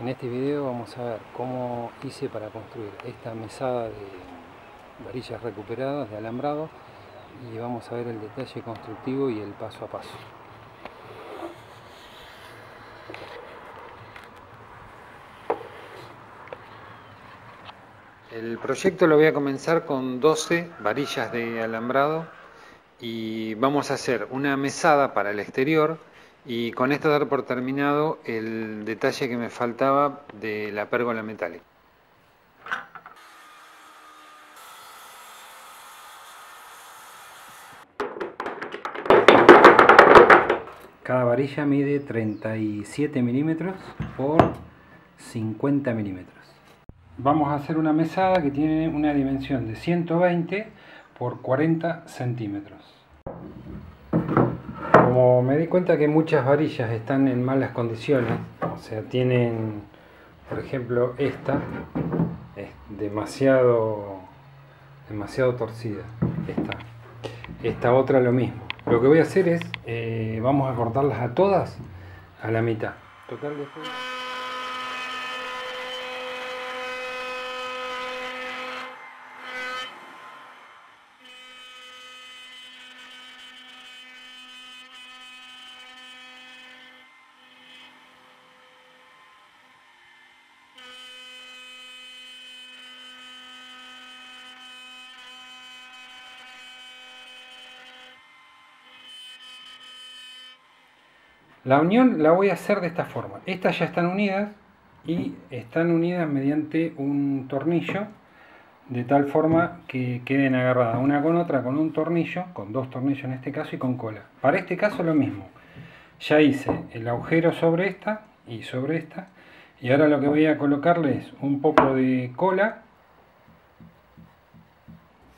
En este video vamos a ver cómo hice para construir esta mesada de varillas recuperadas de alambrado y vamos a ver el detalle constructivo y el paso a paso. El proyecto lo voy a comenzar con 12 varillas de alambrado y vamos a hacer una mesada para el exterior y con esto dar por terminado el detalle que me faltaba de la pérgola metálica. Cada varilla mide 37 milímetros por 50 milímetros. Vamos a hacer una mesada que tiene una dimensión de 120 por 40 centímetros. Como me di cuenta que muchas varillas están en malas condiciones, o sea, tienen, por ejemplo, esta es demasiado torcida, esta otra lo mismo. Lo que voy a hacer es, vamos a cortarlas a todas a la mitad. Total después... La unión la voy a hacer de esta forma. Estas ya están unidas y están unidas mediante un tornillo de tal forma que queden agarradas una con otra con un tornillo, con dos tornillos en este caso y con cola. Para este caso lo mismo. Ya hice el agujero sobre esta y sobre esta y ahora lo que voy a colocarle es un poco de cola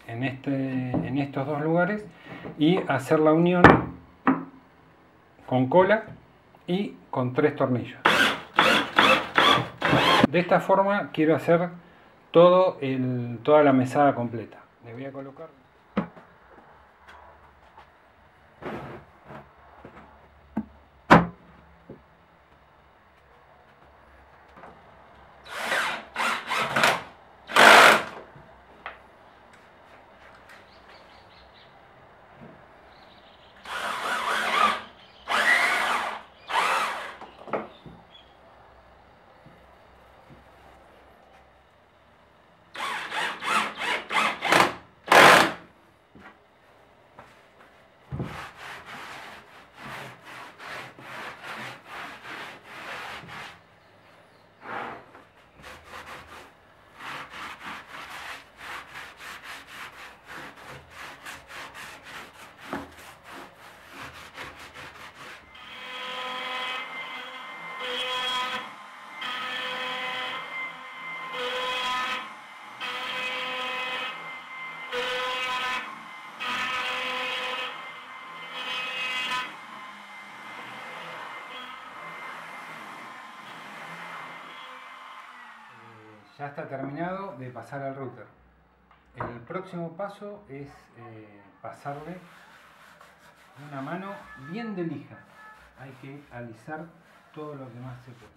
en estos dos lugares y hacer la unión con cola y con tres tornillos. De esta forma quiero hacer toda la mesada completa. Le voy a colocar. Ya está terminado de pasar al router. El próximo paso es pasarle una mano bien de lija. Hay que alisar todo lo que más se pueda.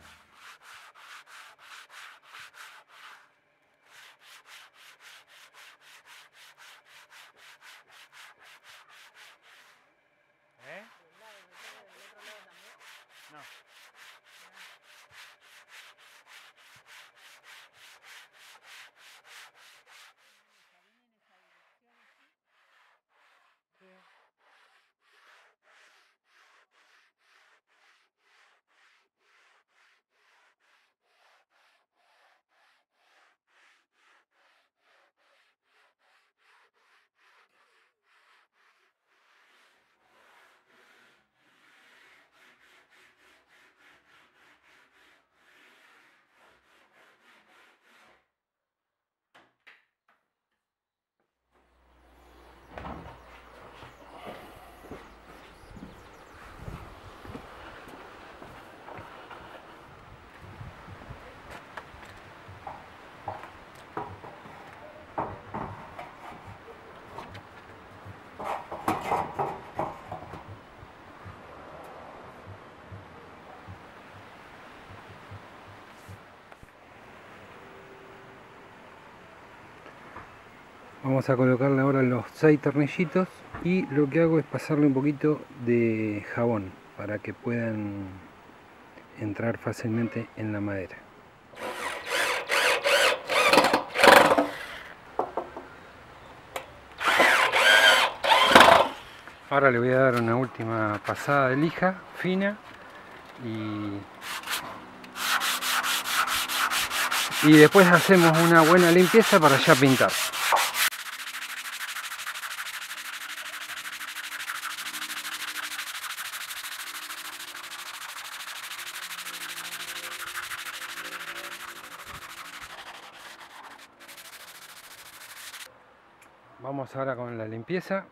Vamos a colocarle ahora los 6 tornillitos y lo que hago es pasarle un poquito de jabón para que puedan entrar fácilmente en la madera. Ahora le voy a dar una última pasada de lija fina y después hacemos una buena limpieza para ya pintar. Vamos ahora con la limpieza.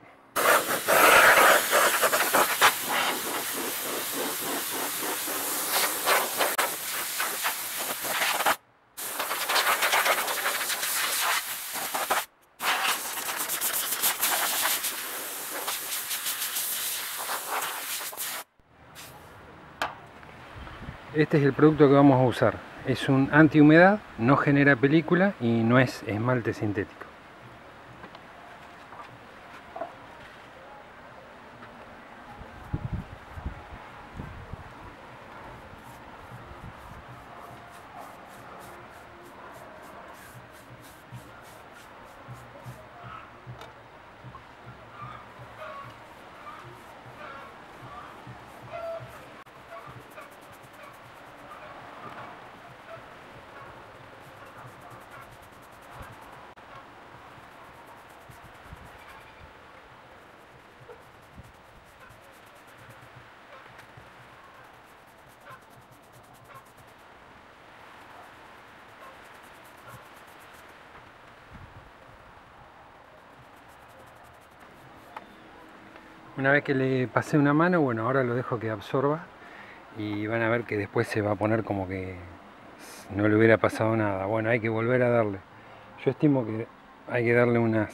Este es el producto que vamos a usar. Es un antihumedad, no genera película y no es esmalte sintético. Una vez que le pasé una mano, bueno, ahora lo dejo que absorba y van a ver que después se va a poner como que no le hubiera pasado nada. Bueno, hay que volver a darle. Yo estimo que hay que darle unas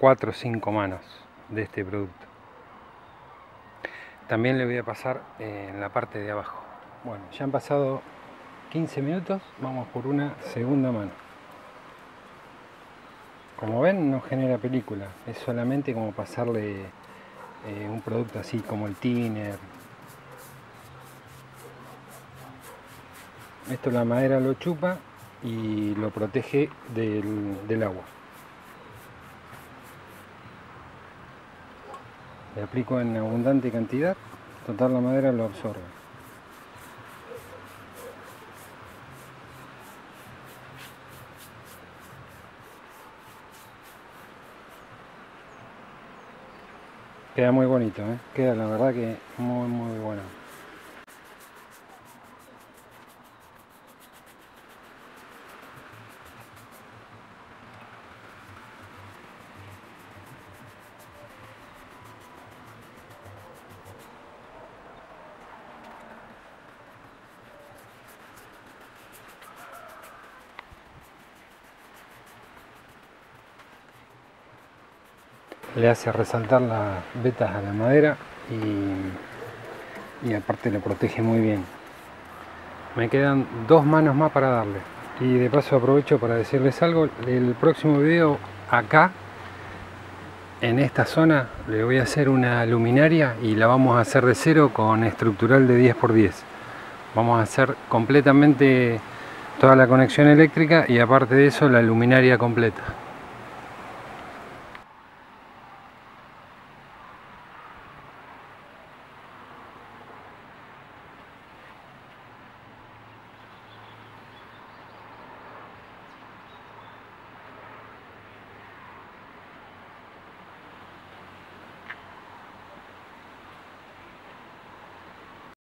4 o 5 manos de este producto. También le voy a pasar en la parte de abajo. Bueno, ya han pasado 15 minutos, vamos por una segunda mano. Como ven, no genera película, es solamente como pasarle un producto así como el thinner. Esto la madera lo chupa y lo protege del agua. Le aplico en abundante cantidad, total la madera lo absorbe. Queda muy bonito, ¿eh? Queda la verdad que muy muy bueno. Le hace resaltar las vetas a la madera y aparte lo protege muy bien. Me quedan 2 manos más para darle. Y de paso aprovecho para decirles algo. El próximo video acá, en esta zona, le voy a hacer una luminaria y la vamos a hacer de cero con estructural de 10×10. Vamos a hacer completamente toda la conexión eléctrica y aparte de eso la luminaria completa.